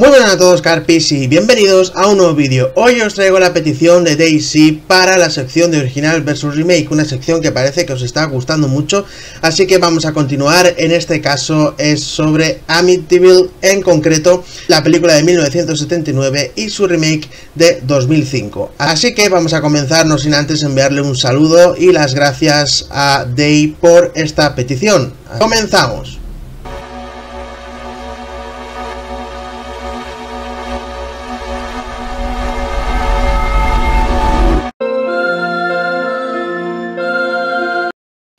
Muy buenas a todos carpis y bienvenidos a un nuevo vídeo. Hoy os traigo la petición de Daisy para la sección de original versus remake, una sección que parece que os está gustando mucho, así que vamos a continuar. En este caso es sobre Amityville, en concreto la película de 1979 y su remake de 2005. Así que vamos a comenzar, no sin antes enviarle un saludo y las gracias a Day por esta petición. Comenzamos.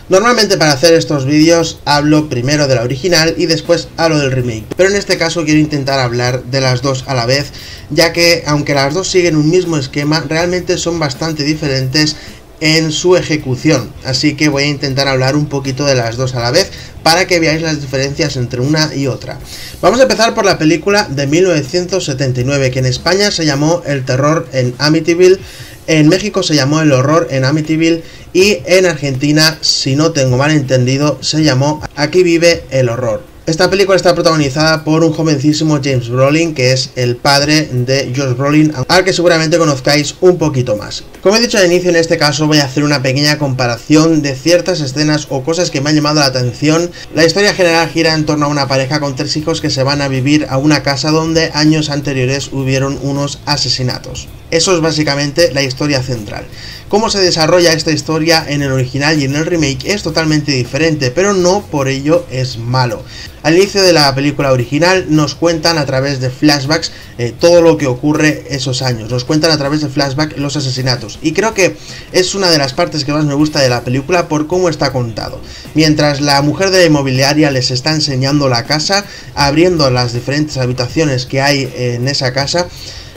Normalmente para hacer estos vídeos hablo primero de la original y después hablo del remake, pero en este caso quiero intentar hablar de las dos a la vez, ya que aunque las dos siguen un mismo esquema, realmente son bastante diferentes en su ejecución, así que voy a intentar hablar un poquito de las dos a la vez para que veáis las diferencias entre una y otra. Vamos a empezar por la película de 1979, que en España se llamó El terror en Amityville, en México se llamó El horror en Amityville y en Argentina, si no tengo mal entendido, se llamó Aquí vive el horror. Esta película está protagonizada por un jovencísimo James Brolin, que es el padre de Josh Brolin, al que seguramente conozcáis un poquito más. Como he dicho al inicio, en este caso voy a hacer una pequeña comparación de ciertas escenas o cosas que me han llamado la atención. La historia general gira en torno a una pareja con tres hijos que se van a vivir a una casa donde años anteriores hubieron unos asesinatos. Eso es básicamente la historia central. Cómo se desarrolla esta historia en el original y en el remake es totalmente diferente, pero no por ello es malo. Al inicio de la película original nos cuentan a través de flashbacks todo lo que ocurre esos años. Nos cuentan a través de flashbacks los asesinatos. Y creo que es una de las partes que más me gusta de la película por cómo está contado. Mientras la mujer de la inmobiliaria les está enseñando la casa, abriendo las diferentes habitaciones que hay en esa casa,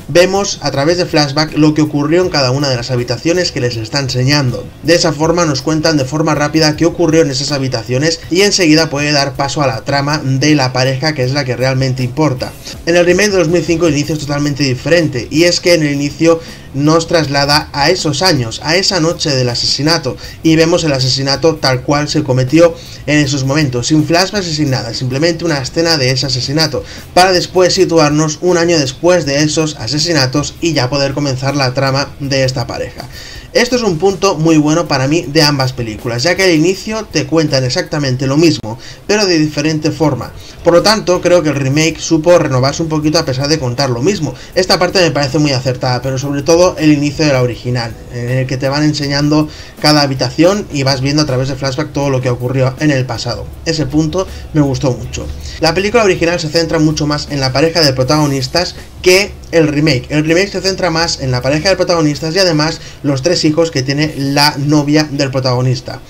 vemos a través de flashback lo que ocurrió en cada una de las habitaciones que les está enseñando. De esa forma nos cuentan de forma rápida qué ocurrió en esas habitaciones y enseguida puede dar paso a la trama de la pareja, que es la que realmente importa. En el remake de 2005 el inicio es totalmente diferente, y es que en el inicio nos traslada a esos años, a esa noche del asesinato, y vemos el asesinato tal cual se cometió en esos momentos, sin flashbacks y sin nada, simplemente una escena de ese asesinato, para después situarnos un año después de esos asesinatos y ya poder comenzar la trama de esta pareja. Esto es un punto muy bueno para mí de ambas películas, ya que al inicio te cuentan exactamente lo mismo, pero de diferente forma. Por lo tanto, creo que el remake supo renovarse un poquito a pesar de contar lo mismo. Esta parte me parece muy acertada, pero sobre todo el inicio de la original, en el que te van enseñando cada habitación y vas viendo a través de flashback todo lo que ocurrió en el pasado. Ese punto me gustó mucho. La película original se centra mucho más en la pareja de protagonistas que el remake. El remake se centra más en la pareja de protagonistas y además los tres hijos que tiene la novia del protagonista.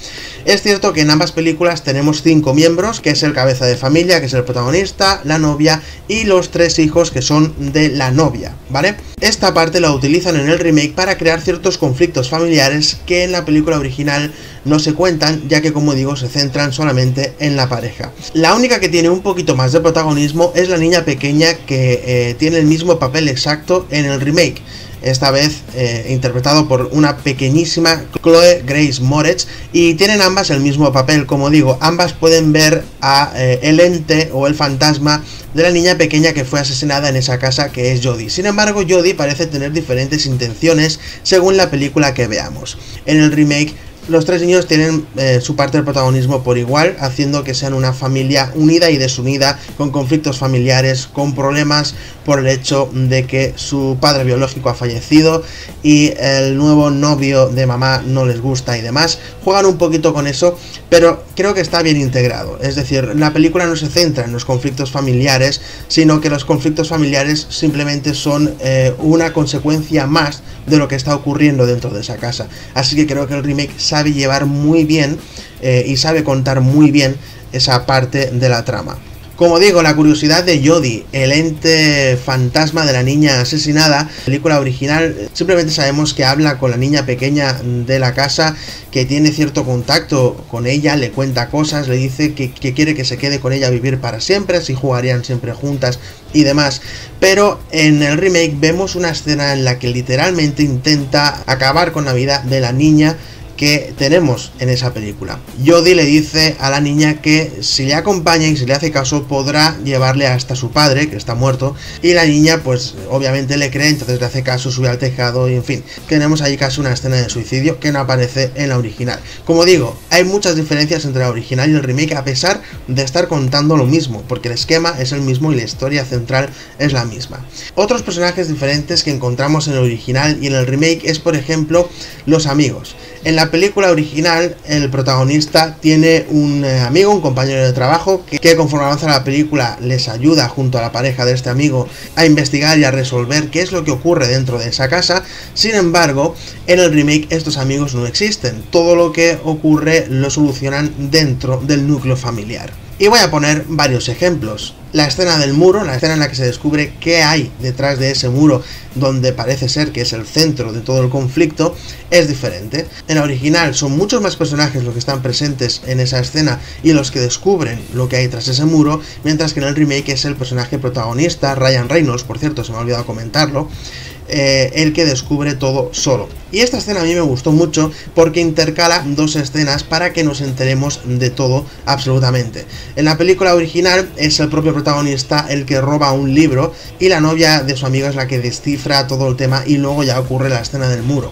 Es cierto que en ambas películas tenemos 5 miembros, que es el cabeza de familia, que es el protagonista, la novia y los tres hijos que son de la novia, ¿vale? Esta parte la utilizan en el remake para crear ciertos conflictos familiares que en la película original no se cuentan, ya que, como digo, se centran solamente en la pareja. La única que tiene un poquito más de protagonismo es la niña pequeña, que tiene el mismo papel exacto en el remake, esta vez interpretado por una pequeñísima Chloe Grace Moretz, y tienen ambas el mismo papel. Como digo, ambas pueden ver a el ente o el fantasma de la niña pequeña que fue asesinada en esa casa, que es Jodie. Sin embargo, Jodie parece tener diferentes intenciones según la película que veamos. En el remake, los tres niños tienen su parte del protagonismo por igual, haciendo que sean una familia unida y desunida, con conflictos familiares, con problemas por el hecho de que su padre biológico ha fallecido y el nuevo novio de mamá no les gusta y demás. Juegan un poquito con eso, pero creo que está bien integrado. Es decir, la película no se centra en los conflictos familiares, sino que los conflictos familiares simplemente son una consecuencia más de lo que está ocurriendo dentro de esa casa. Así que creo que el remake sabe llevar muy bien y sabe contar muy bien esa parte de la trama. Como digo, la curiosidad de Jodie, el ente fantasma de la niña asesinada, película original, simplemente sabemos que habla con la niña pequeña de la casa, que tiene cierto contacto con ella, le cuenta cosas, le dice que quiere que se quede con ella a vivir para siempre, así jugarían siempre juntas y demás. Pero en el remake vemos una escena en la que literalmente intenta acabar con la vida de la niña, que tenemos en esa película. Jodie le dice a la niña que si le acompaña y si le hace caso podrá llevarle hasta su padre, que está muerto, y la niña pues obviamente le cree, entonces le hace caso, sube al tejado y en fin, tenemos ahí casi una escena de suicidio que no aparece en la original. Como digo, hay muchas diferencias entre la original y el remake a pesar de estar contando lo mismo, porque el esquema es el mismo y la historia central es la misma. Otros personajes diferentes que encontramos en el original y en el remake es por ejemplo los amigos. En la película original el protagonista tiene un amigo, un compañero de trabajo que conforme avanza la película les ayuda junto a la pareja de este amigo a investigar y a resolver qué es lo que ocurre dentro de esa casa. Sin embargo, en el remake estos amigos no existen, todo lo que ocurre lo solucionan dentro del núcleo familiar. Y voy a poner varios ejemplos. La escena del muro, la escena en la que se descubre qué hay detrás de ese muro donde parece ser que es el centro de todo el conflicto, es diferente. En la original son muchos más personajes los que están presentes en esa escena y los que descubren lo que hay tras ese muro, mientras que en el remake es el personaje protagonista, Ryan Reynolds, por cierto, se me ha olvidado comentarlo, el que descubre todo solo. Y esta escena a mí me gustó mucho porque intercala dos escenas para que nos enteremos de todo absolutamente. En la película original es el propio protagonista el que roba un libro y la novia de su amigo es la que descifra todo el tema y luego ya ocurre la escena del muro.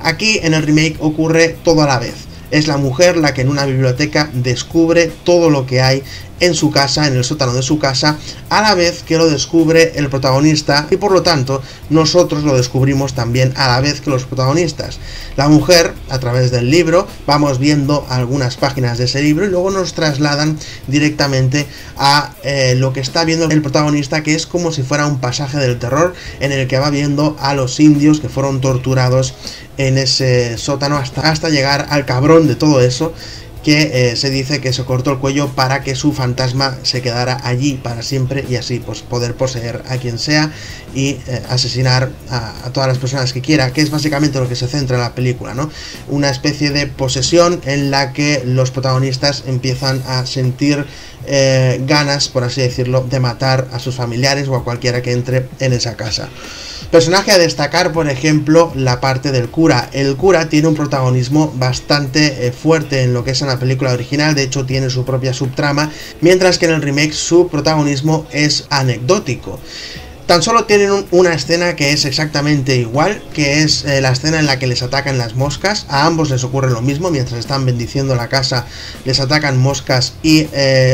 Aquí en el remake ocurre todo a la vez. Es la mujer la que en una biblioteca descubre todo lo que hay en su casa, en el sótano de su casa, a la vez que lo descubre el protagonista y por lo tanto nosotros lo descubrimos también a la vez que los protagonistas. La mujer, a través del libro, vamos viendo algunas páginas de ese libro y luego nos trasladan directamente a lo que está viendo el protagonista, que es como si fuera un pasaje del terror en el que va viendo a los indios que fueron torturados en ese sótano hasta llegar al cabrón de todo eso, que se dice que se cortó el cuello para que su fantasma se quedara allí para siempre y así pues poder poseer a quien sea y asesinar a todas las personas que quiera, que es básicamente lo que se centra en la película, ¿no? Una especie de posesión en la que los protagonistas empiezan a sentir ganas, por así decirlo, de matar a sus familiares o a cualquiera que entre en esa casa. Personaje a destacar, por ejemplo, la parte del cura. El cura tiene un protagonismo bastante fuerte en lo que es en la película original, de hecho tiene su propia subtrama, mientras que en el remake su protagonismo es anecdótico. Tan solo tienen una escena que es exactamente igual, que es la escena en la que les atacan las moscas. A ambos les ocurre lo mismo, mientras están bendiciendo la casa les atacan moscas y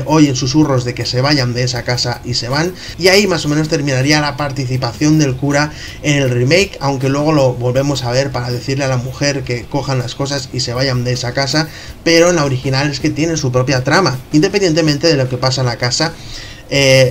oyen susurros de que se vayan de esa casa y se van. Y ahí más o menos terminaría la participación del cura en el remake, aunque luego lo volvemos a ver para decirle a la mujer que cojan las cosas y se vayan de esa casa, pero en la original es que tiene su propia trama, independientemente de lo que pasa en la casa.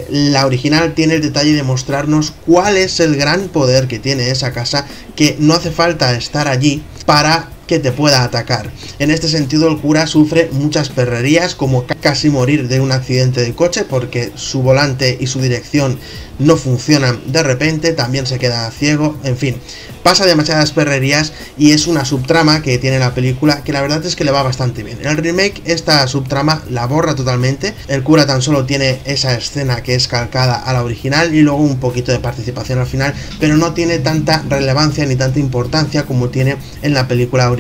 La original tiene el detalle de mostrarnos cuál es el gran poder que tiene esa casa, que no hace falta estar allí para que te pueda atacar. En este sentido el cura sufre muchas perrerías, como casi morir de un accidente de coche porque su volante y su dirección no funcionan de repente, también se queda ciego, en fin, pasa demasiadas perrerías y es una subtrama que tiene la película que la verdad es que le va bastante bien. En el remake esta subtrama la borra totalmente, el cura tan solo tiene esa escena que es calcada a la original y luego un poquito de participación al final, pero no tiene tanta relevancia ni tanta importancia como tiene en la película original.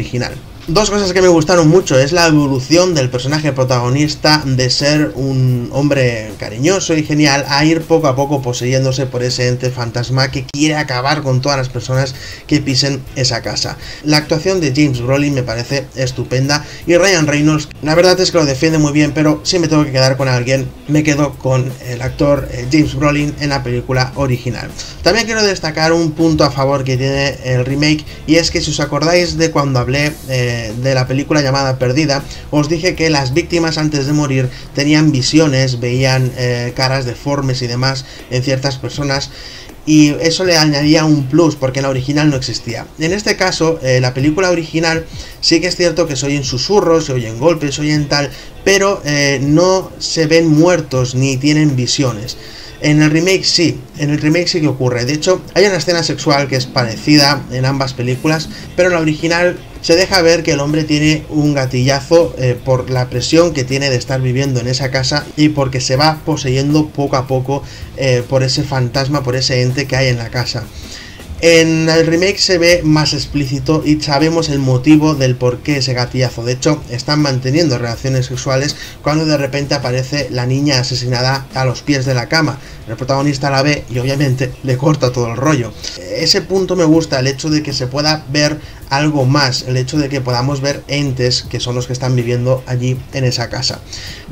Dos cosas que me gustaron mucho es la evolución del personaje protagonista de ser un hombre cariñoso y genial a ir poco a poco poseyéndose por ese ente fantasma que quiere acabar con todas las personas que pisen esa casa. La actuación de James Brolin me parece estupenda y Ryan Reynolds la verdad es que lo defiende muy bien, pero si me tengo que quedar con alguien me quedo con el actor James Brolin en la película original. También quiero destacar un punto a favor que tiene el remake y es que si os acordáis de cuando hablé de la película llamada Perdida, os dije que las víctimas antes de morir tenían visiones, veían caras deformes y demás en ciertas personas y eso le añadía un plus porque en la original no existía. En este caso, la película original sí que es cierto que se oyen susurros, se oyen golpes, se oyen tal, pero no se ven muertos ni tienen visiones. En el remake sí, que ocurre. De hecho, hay una escena sexual que es parecida en ambas películas, pero en la original se deja ver que el hombre tiene un gatillazo por la presión que tiene de estar viviendo en esa casa y porque se va poseyendo poco a poco por ese fantasma, por ese ente que hay en la casa. En el remake se ve más explícito y sabemos el motivo del por qué ese gatillazo. De hecho, están manteniendo relaciones sexuales cuando de repente aparece la niña asesinada a los pies de la cama. El protagonista la ve y obviamente le corta todo el rollo. Ese punto me gusta, el hecho de que se pueda ver algo más, el hecho de que podamos ver entes que son los que están viviendo allí en esa casa.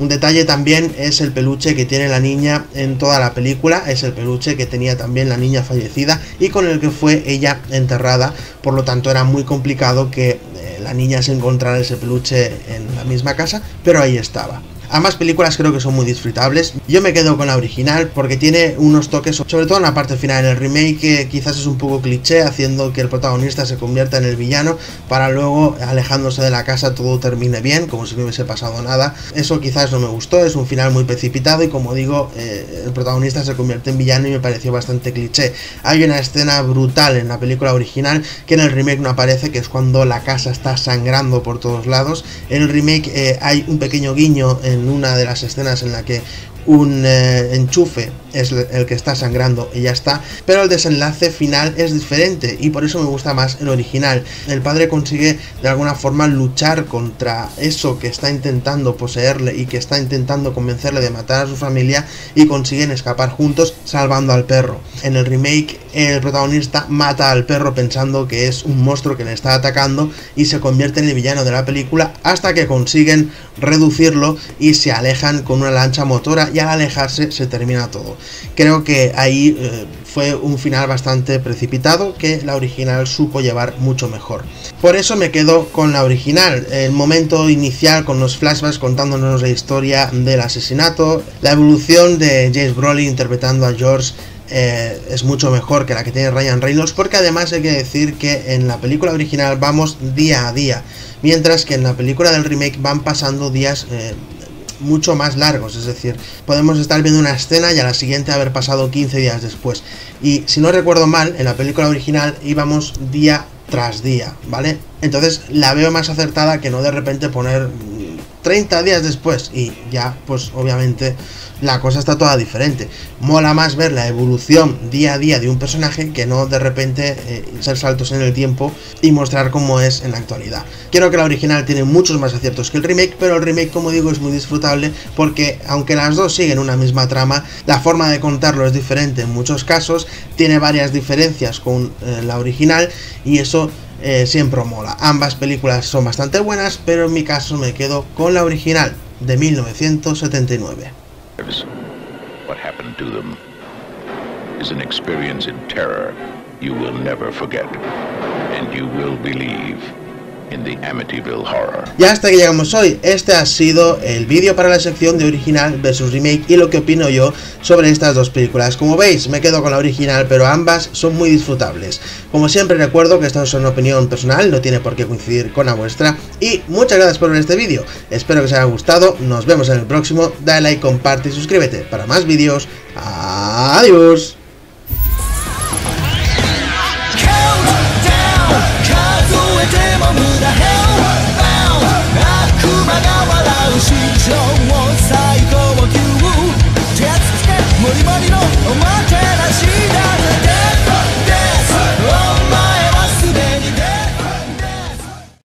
Un detalle también es el peluche que tiene la niña en toda la película, es el peluche que tenía también la niña fallecida y con el que fue ella enterrada, por lo tanto era muy complicado que la niña se encontrara ese peluche en la misma casa, pero ahí estaba. Ambas películas creo que son muy disfrutables. Yo me quedo con la original porque tiene unos toques, sobre todo en la parte final. En el remake que quizás es un poco cliché, haciendo que el protagonista se convierta en el villano para luego, alejándose de la casa, todo termine bien, como si no hubiese pasado nada. Eso quizás no me gustó, es un final muy precipitado y, como digo, el protagonista se convierte en villano y me pareció bastante cliché. Hay una escena brutal en la película original que en el remake no aparece, que es cuando la casa está sangrando por todos lados. En el remake hay un pequeño guiño en una de las escenas en la que un enchufe es el que está sangrando y ya está, pero el desenlace final es diferente y por eso me gusta más el original. El padre consigue de alguna forma luchar contra eso que está intentando poseerle y que está intentando convencerle de matar a su familia, y consiguen escapar juntos salvando al perro. En el remake el protagonista mata al perro pensando que es un monstruo que le está atacando y se convierte en el villano de la película, hasta que consiguen reducirlo y se alejan con una lancha motora, y al alejarse se termina todo. Creo que ahí fue un final bastante precipitado que la original supo llevar mucho mejor. Por eso me quedo con la original. El momento inicial con los flashbacks contándonos la historia del asesinato, la evolución de James Brolin interpretando a George es mucho mejor que la que tiene Ryan Reynolds, porque además hay que decir que en la película original vamos día a día, mientras que en la película del remake van pasando días mucho más largos, es decir, podemos estar viendo una escena y a la siguiente haber pasado 15 días después. Y si no recuerdo mal, en la película original íbamos día tras día, ¿vale? Entonces la veo más acertada que no de repente poner 30 días después y ya, pues obviamente la cosa está toda diferente. Mola más ver la evolución día a día de un personaje que no de repente hacer saltos en el tiempo y mostrar cómo es en la actualidad. Creo que la original tiene muchos más aciertos que el remake, pero el remake, como digo, es muy disfrutable porque aunque las dos siguen una misma trama, la forma de contarlo es diferente en muchos casos, tiene varias diferencias con la original y eso siempre mola. Ambas películas son bastante buenas, pero en mi caso me quedo con la original de 1979. What happened to them is an experience in terror you will never forget, and you will believe in the Amityville horror. Y hasta que llegamos hoy. Este ha sido el vídeo para la sección de original versus remake y lo que opino yo sobre estas dos películas. Como veis, me quedo con la original, pero ambas son muy disfrutables. Como siempre, recuerdo que esto es una opinión personal, no tiene por qué coincidir con la vuestra. Y muchas gracias por ver este vídeo. Espero que os haya gustado. Nos vemos en el próximo. Dale like, comparte y suscríbete para más vídeos. Adiós.